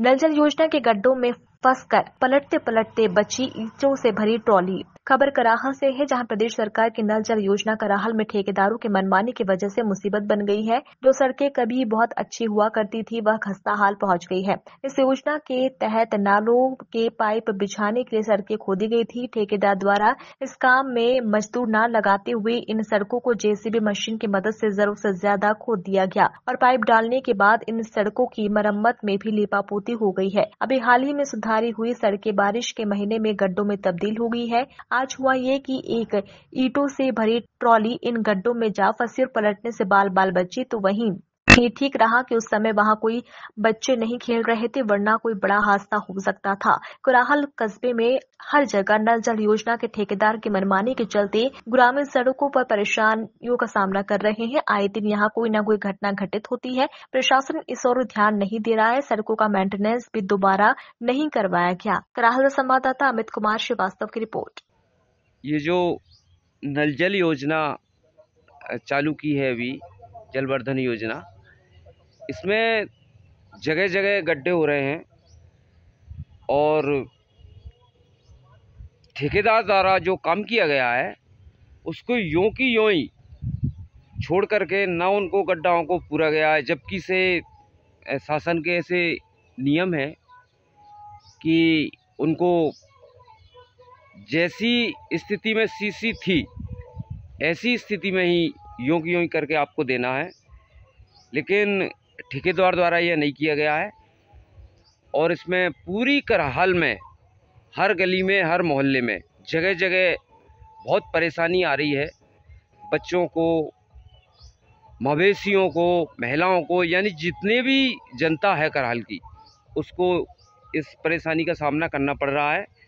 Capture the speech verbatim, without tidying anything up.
नल जल योजना के गड्ढों में फंसकर पलटते पलटते बची ईंटों से भरी ट्रॉली। खबर कराहा से है, जहां प्रदेश सरकार की नल जल योजना कराहल में ठेकेदारों के मनमानी की वजह से मुसीबत बन गई है। जो सड़कें कभी बहुत अच्छी हुआ करती थी वह खस्ता हाल पहुंच गई है। इस योजना के तहत नालों के पाइप बिछाने के लिए सड़कें खोदी गई थी। ठेकेदार द्वारा इस काम में मजदूर न लगाते हुए इन सड़कों को जेसीबी मशीन की मदद से जरूरत से ज्यादा खोद दिया गया और पाइप डालने के बाद इन सड़कों की मरम्मत में भी लीपापोती हो गई है। अभी हाल ही में सुधारी हुई सड़कें बारिश के महीने में गड्ढों में तब्दील हो गई है। आज हुआ ये कि एक ईंटों से भरी ट्रॉली इन गड्ढों में जा फंसी और पलटने से बाल बाल बची। तो वहीं ये ठीक रहा कि उस समय वहां कोई बच्चे नहीं खेल रहे थे, वरना कोई बड़ा हादसा हो सकता था। कराहल कस्बे में हर जगह नल जल योजना के ठेकेदार की मनमानी के चलते ग्रामीण सड़कों पर परेशानियों का सामना कर रहे हैं। आए दिन यहां कोई न कोई घटना घटित होती है। प्रशासन इस ओर ध्यान नहीं दे रहा है। सड़कों का मेंटेनेंस भी दोबारा नहीं करवाया गया। कराहल संवाददाता अमित कुमार श्रीवास्तव की रिपोर्ट। ये जो नल जल योजना चालू की है, अभी जलवर्धन योजना, इसमें जगह जगह गड्ढे हो रहे हैं और ठेकेदार द्वारा जो काम किया गया है उसको यों की यों ही छोड़ करके ना उनको गड्ढाओं को पूरा गया है। जबकि से शासन के ऐसे नियम है कि उनको जैसी स्थिति में सीसी थी ऐसी स्थिति में ही यों की यों ही करके आपको देना है, लेकिन ठेकेदार द्वारा यह नहीं किया गया है। और इसमें पूरी कराहल में हर गली में हर मोहल्ले में जगह जगह बहुत परेशानी आ रही है। बच्चों को, मवेशियों को, महिलाओं को, यानी जितने भी जनता है कराहल की, उसको इस परेशानी का सामना करना पड़ रहा है।